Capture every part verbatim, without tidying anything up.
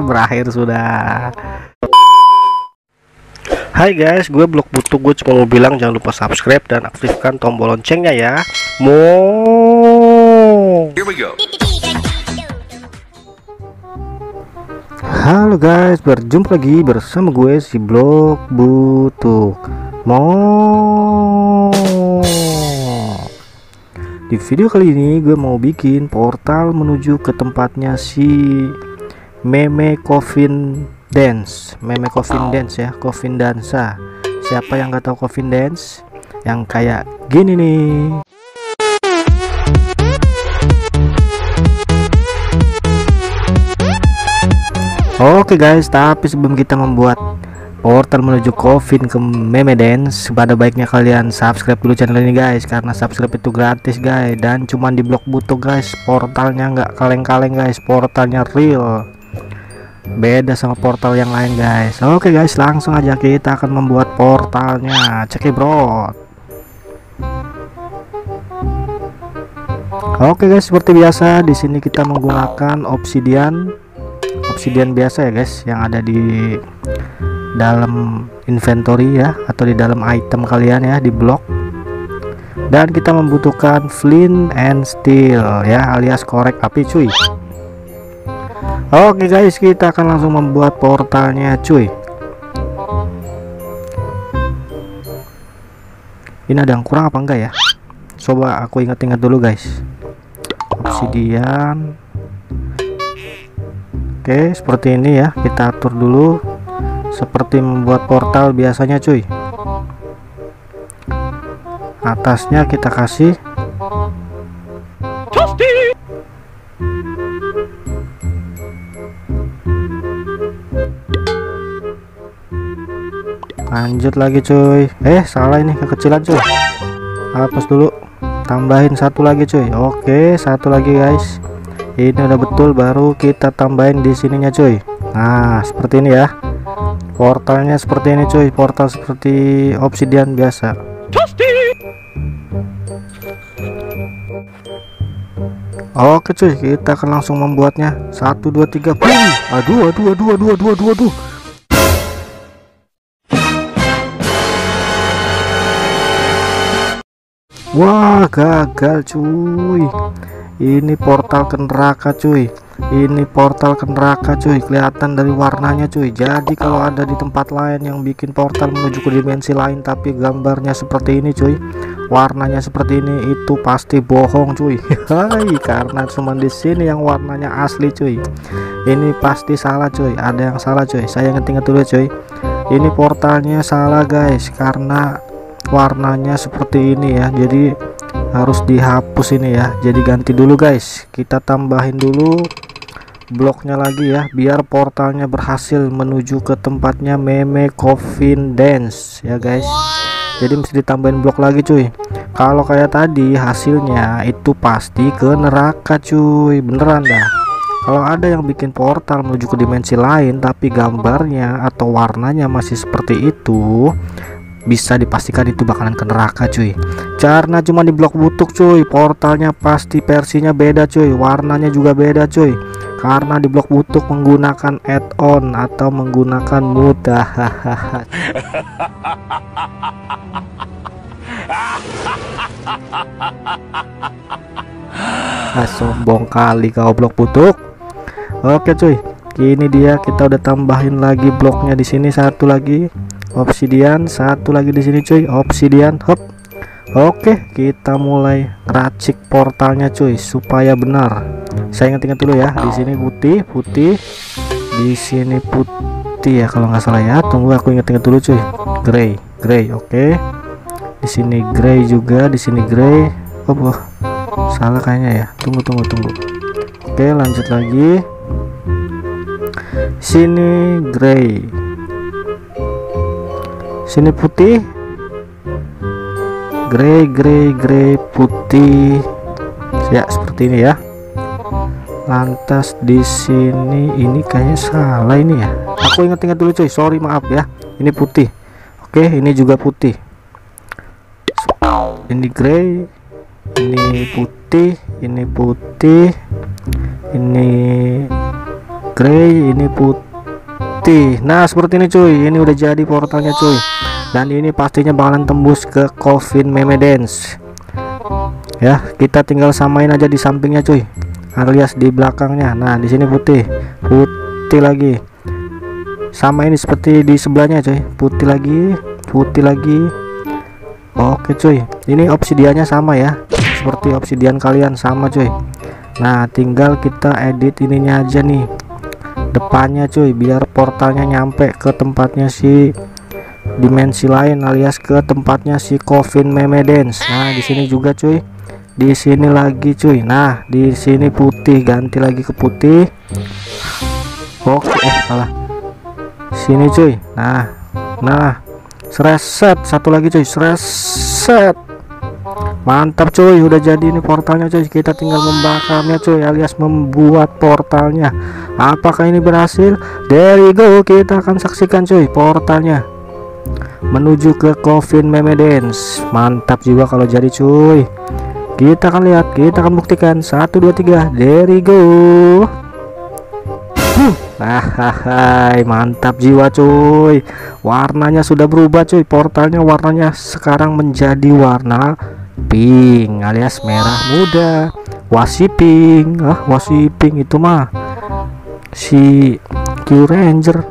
Berakhir sudah. Hai guys, gue Blockbutuk. Gue cuma mau bilang jangan lupa subscribe dan aktifkan tombol loncengnya ya. Mo. Here we go. Halo guys, berjumpa lagi bersama gue si Blockbutuk. Mo. Di video kali ini gue mau bikin portal menuju ke tempatnya si meme coffin dance, meme coffin dance ya, coffin dansa. Siapa yang nggak tahu coffin dance? Yang kayak gini nih. Oke guys, tapi sebelum kita membuat portal menuju coffin ke meme dance, pada baiknya kalian subscribe dulu channel ini guys, karena subscribe itu gratis guys, dan cuman di Blockbutuk guys. Portalnya nggak kaleng-kaleng guys, portalnya real, beda sama portal yang lain guys. Oke guys, langsung aja kita akan membuat portalnya, cekibrot. Oke guys, seperti biasa di sini kita menggunakan obsidian. Obsidian biasa ya guys, yang ada di dalam inventory ya, atau di dalam item kalian ya, di blok. Dan kita membutuhkan flint and steel ya, alias korek api cuy. Oke guys, kita akan langsung membuat portalnya cuy. Ini ada yang kurang apa enggak ya? Coba aku ingat-ingat dulu guys. Obsidian. Oke, seperti ini ya, kita atur dulu seperti membuat portal biasanya cuy. Atasnya kita kasih. Lanjut lagi cuy. Eh, salah ini, kekecilan cuy. Hapus dulu. Tambahin satu lagi cuy. Oke, satu lagi guys. Ini udah betul, baru kita tambahin di sininya cuy. Nah, seperti ini ya. Portalnya seperti ini cuy, portal seperti obsidian biasa. Oke cuy, kita akan langsung membuatnya. satu dua tiga. Boom. Aduh aduh aduh aduh aduh aduh aduh. Wah, gagal cuy. Ini portal ke neraka cuy. Ini portal ke neraka cuy, kelihatan dari warnanya cuy. Jadi kalau ada di tempat lain yang bikin portal menuju ke dimensi lain tapi gambarnya seperti ini cuy, warnanya seperti ini, itu pasti bohong cuy. Hai, karena cuma di sini yang warnanya asli cuy. Ini pasti salah cuy, ada yang salah cuy. Saya ngetinget dulu cuy. Ini portalnya salah guys, karena warnanya seperti ini ya, jadi harus dihapus ini ya. Jadi ganti dulu guys, kita tambahin dulu bloknya lagi ya, biar portalnya berhasil menuju ke tempatnya meme coffin dance ya guys. Jadi mesti ditambahin blok lagi cuy. Kalau kayak tadi hasilnya itu pasti ke neraka cuy, beneran dah. Kalau ada yang bikin portal menuju ke dimensi lain tapi gambarnya atau warnanya masih seperti itu, bisa dipastikan itu bakalan ke neraka cuy, karena cuma di Blockbutuk cuy. Portalnya pasti versinya beda cuy, warnanya juga beda cuy, karena di Blockbutuk menggunakan add-on atau menggunakan mod. Hahaha. Ah, sombong kali kau Blockbutuk. Oke cuy, ini dia, kita udah tambahin lagi bloknya di sini, satu lagi obsidian, satu lagi di sini cuy, obsidian. Hop. Oke, kita mulai racik portalnya cuy supaya benar. Saya ingat-ingat dulu ya. Di sini putih, putih. Di sini putih ya kalau nggak salah ya. Tunggu aku ingat-ingat dulu cuy. Gray, gray. Oke. Di sini gray juga, di sini gray. Oh, oh. Salah kayaknya ya. Tunggu, tunggu, tunggu. Oke, lanjut lagi. Sini gray. Sini putih, grey, grey, grey, putih ya, seperti ini ya. Lantas di sini ini kayaknya salah ini ya, aku ingat-ingat dulu cuy, sorry maaf ya. Ini putih, oke, ini juga putih, ini grey, ini putih, ini putih, ini grey, ini putih. Nah seperti ini cuy, ini udah jadi portalnya cuy, dan ini pastinya bakalan tembus ke coffin dance ya. Kita tinggal samain aja di sampingnya cuy, alias di belakangnya. Nah di sini putih, putih lagi, sama ini seperti di sebelahnya cuy, putih lagi, putih lagi. Oke cuy, ini obsidiannya sama ya, seperti obsidian kalian, sama cuy. Nah tinggal kita edit ininya aja nih, depannya cuy, biar portalnya nyampe ke tempatnya si dimensi lain, alias ke tempatnya si coffin dance. Nah di sini juga cuy, di sini lagi cuy. Nah di sini putih, ganti lagi ke putih. Oke, eh salah, sini cuy. Nah nah sreset, satu lagi cuy, sreset. Mantap cuy, udah jadi ini portalnya cuy. Kita tinggal membakarnya cuy, alias membuat portalnya. Apakah ini berhasil? There you go, kita akan saksikan cuy portalnya menuju ke coffin dance. Mantap juga kalau jadi cuy. Kita akan lihat, kita akan buktikan. Satu dua tiga, there you go. Hahaha, mantap jiwa cuy, warnanya sudah berubah cuy. Portalnya warnanya sekarang menjadi warna pink alias merah muda. Wasi pink, ah wasi pink itu mah si Q Ranger.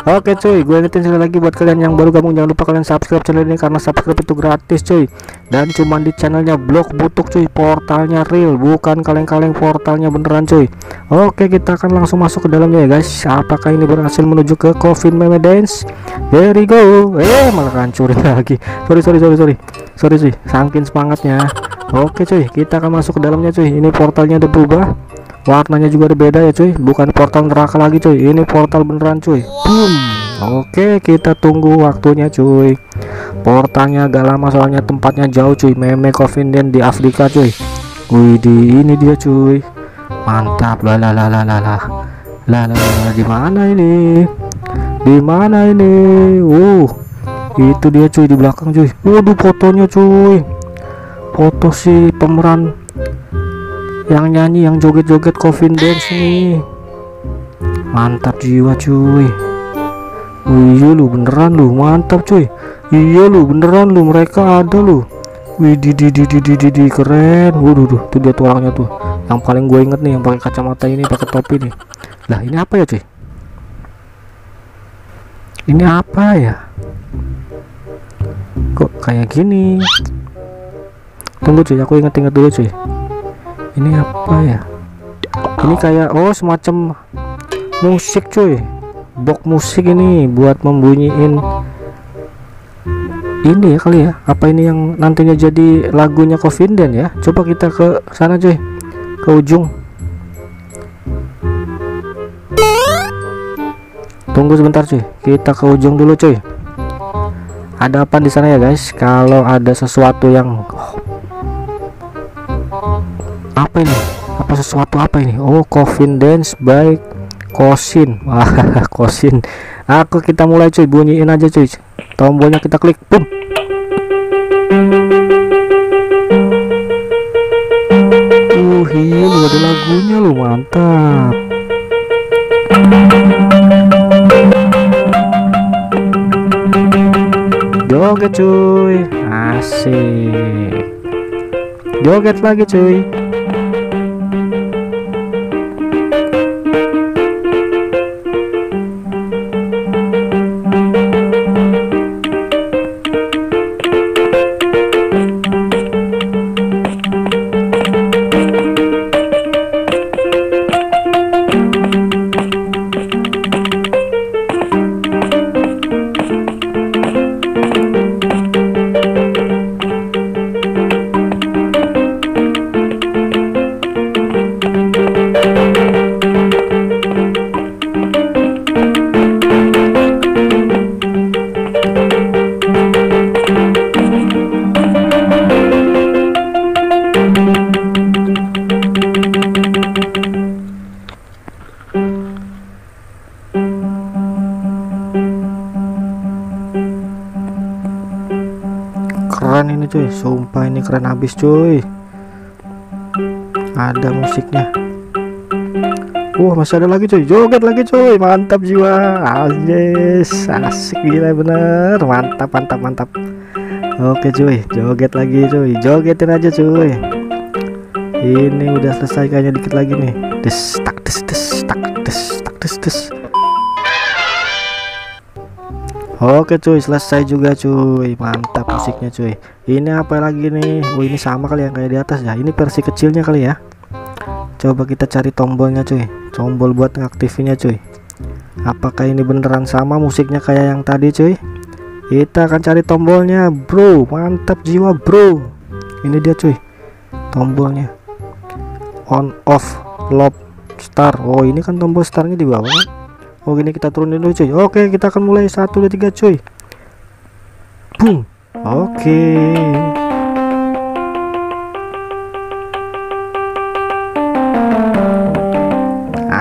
Oke cuy, gue ingetin sekali lagi buat kalian yang baru gabung, jangan lupa kalian subscribe channel ini, karena subscribe itu gratis cuy, dan cuman di channelnya Blockbutuk cuy. Portalnya real, bukan kaleng-kaleng, portalnya beneran cuy. Oke, kita akan langsung masuk ke dalamnya ya guys. Apakah ini berhasil menuju ke coffin dance? There we go. Eh malah hancurin lagi, sorry sorry sorry sorry sorry cuy, saking semangatnya. Oke cuy, kita akan masuk ke dalamnya cuy. Ini portalnya udah berubah, warnanya juga ada beda ya cuy, bukan portal neraka lagi cuy, ini portal beneran cuy. Boom. Oke, kita tunggu waktunya cuy. Portalnya agak lama soalnya tempatnya jauh cuy. Meme coffin dance di Afrika cuy. Wih, di ini dia cuy, mantap. Lalalala lalalala di mana ini, di mana ini? Uh itu dia cuy, di belakang cuy. Waduh, fotonya cuy, foto si pemeran yang nyanyi, yang joget-joget coffin dance nih. Mantap jiwa cuy. Iya lu, beneran lu, mantap cuy. Iya lu, beneran lu, mereka ada lu. Wih, di di di di di keren. Waduh, tuh dia tuh orangnya tuh. Yang paling gue inget nih, yang pakai kacamata ini, pakai topi nih. Lah ini apa ya cuy? Ini apa ya? Kok kayak gini? Tunggu cuy, aku inget-inget dulu cuy. Ini apa ya? Ini kayak oh semacam musik cuy, box musik ini buat membunyiin ini ya kali ya. Apa ini yang nantinya jadi lagunya coffin dance ya? Coba kita ke sana cuy, ke ujung. Tunggu sebentar cuy, kita ke ujung dulu cuy. Ada apa di sana ya guys? Kalau ada sesuatu yang apa ini, apa sesuatu apa ini? Oh, coffin dance by Cosin. Wah, Cosin. Aku kita mulai cuy, bunyiin aja cuy. Tombolnya kita klik, boom. Uh, ini ada lagunya lu, mantap. Joget cuy, asik. Joget lagi cuy. Keren ini cuy, sumpah ini keren abis cuy. Ada musiknya. Wah, masih ada lagi coy, joget lagi coy, mantap jiwa, yes, asik gila bener, mantap mantap mantap. Oke cuy, joget lagi cuy, jogetin aja cuy. Ini udah selesai kayaknya, dikit lagi nih. Des tak des des tak des tak des des. Oke cuy, selesai juga cuy, mantap musiknya cuy. Ini apa lagi nih? Oh ini sama kali yang kayak di atas ya. Ini versi kecilnya kali ya. Coba kita cari tombolnya cuy, tombol buat ngaktifinnya cuy. Apakah ini beneran sama musiknya kayak yang tadi cuy? Kita akan cari tombolnya bro, mantap jiwa bro. Ini dia cuy tombolnya, on off lock star. Oh ini kan tombol startnya di bawah. Oh ini kita turunin dulu cuy. Oke kita akan mulai satu dua tiga cuy. Boom. Oke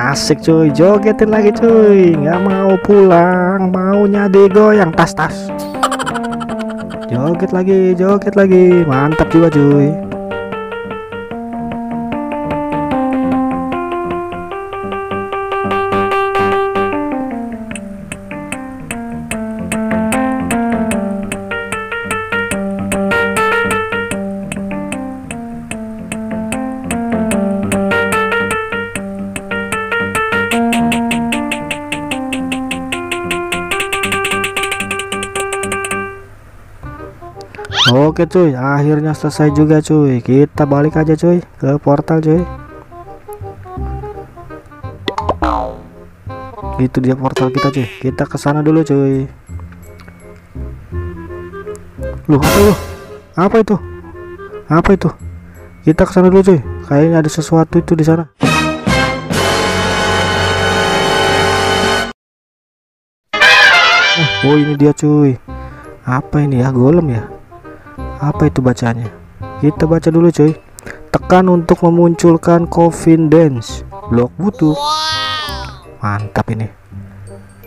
asik cuy, jogetin lagi cuy, nggak mau pulang, maunya digoyang tas-tas. Joget lagi, joget lagi, mantap juga cuy. Oke cuy, akhirnya selesai juga cuy. Kita balik aja cuy ke portal cuy. Itu dia portal kita cuy. Kita ke sana dulu cuy. Loh, apa itu? Apa itu? Apa itu? Kita ke sana dulu cuy. Kayaknya ada sesuatu itu di sana. Oh, ini dia cuy. Apa ini ya? Golem ya? Apa itu bacanya? Kita baca dulu cuy. Tekan untuk memunculkan coffin dance Blockbutuk. Mantap ini.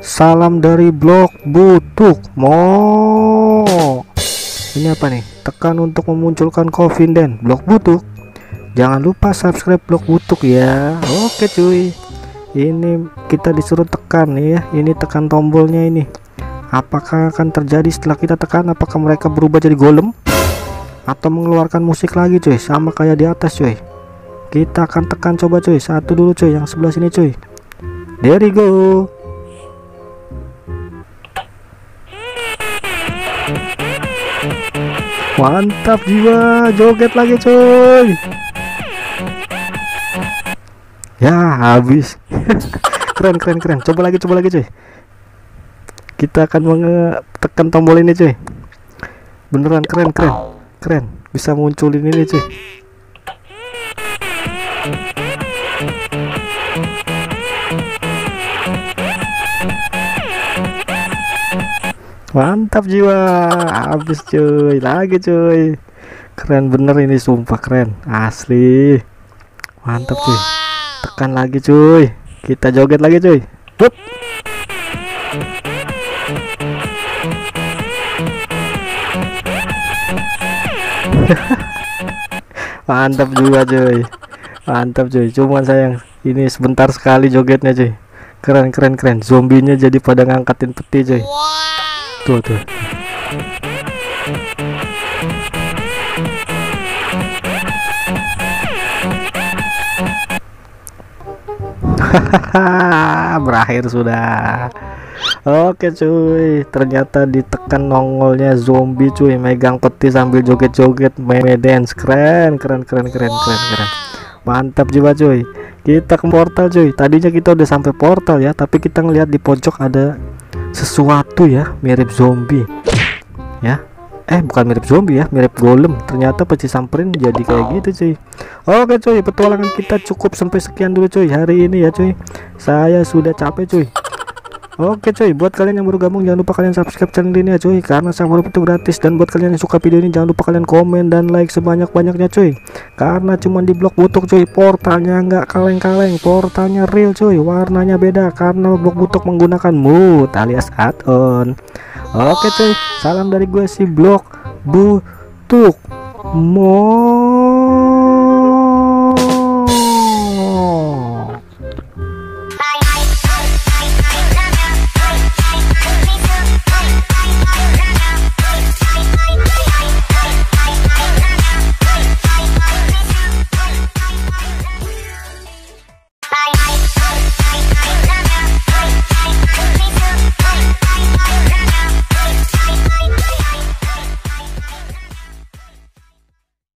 Salam dari Blockbutuk. Mo. Ini apa nih? Tekan untuk memunculkan coffin dance Blockbutuk. Jangan lupa subscribe Blockbutuk ya. Oke cuy. Ini kita disuruh tekan nih ya. Ini tekan tombolnya ini. Apakah akan terjadi setelah kita tekan? Apakah mereka berubah jadi golem? Atau mengeluarkan musik lagi cuy, sama kayak di atas cuy. Kita akan tekan coba cuy, satu dulu cuy, yang sebelah sini cuy. There you go. Mantap jiwa, joget lagi cuy. Ya habis. Keren keren keren. Coba lagi coba lagi cuy. Kita akan menekan tombol ini cuy. Beneran keren keren. Keren, bisa munculin ini cuy. Mantap jiwa, habis cuy, lagi cuy. Keren bener ini, sumpah keren, asli. Mantap cuy. Tekan lagi cuy. Kita joget lagi cuy. Hup. Mantap juga cuy, mantap cuy. Cuman sayang ini sebentar sekali jogetnya cuy. Keren keren keren. Zombinya jadi pada ngangkatin peti cuy. Tuh tuh. Berakhir sudah. Oke cuy, ternyata ditekan nongolnya zombie cuy, megang peti sambil joget-joget meme dance. Keren keren keren keren keren keren. Mantap jiwa cuy. Kita ke portal cuy. Tadinya kita udah sampai portal ya, tapi kita ngelihat di pojok ada sesuatu ya, mirip zombie ya. Eh bukan mirip zombie ya, mirip golem. Ternyata pas disamperin jadi kayak gitu cuy. Oke cuy, petualangan kita cukup sampai sekian dulu cuy hari ini ya cuy. Saya sudah capek cuy. Oke cuy, buat kalian yang baru gabung jangan lupa kalian subscribe channel ini ya cuy, karena saya itu gratis. Dan buat kalian yang suka video ini jangan lupa kalian komen dan like sebanyak-banyaknya cuy, karena cuma di Blockbutuk cuy. Portalnya nggak kaleng-kaleng, portalnya real cuy, warnanya beda karena Blockbutuk menggunakan mood alias add-on. Oke cuy, salam dari gue si Blockbutuk. Mo.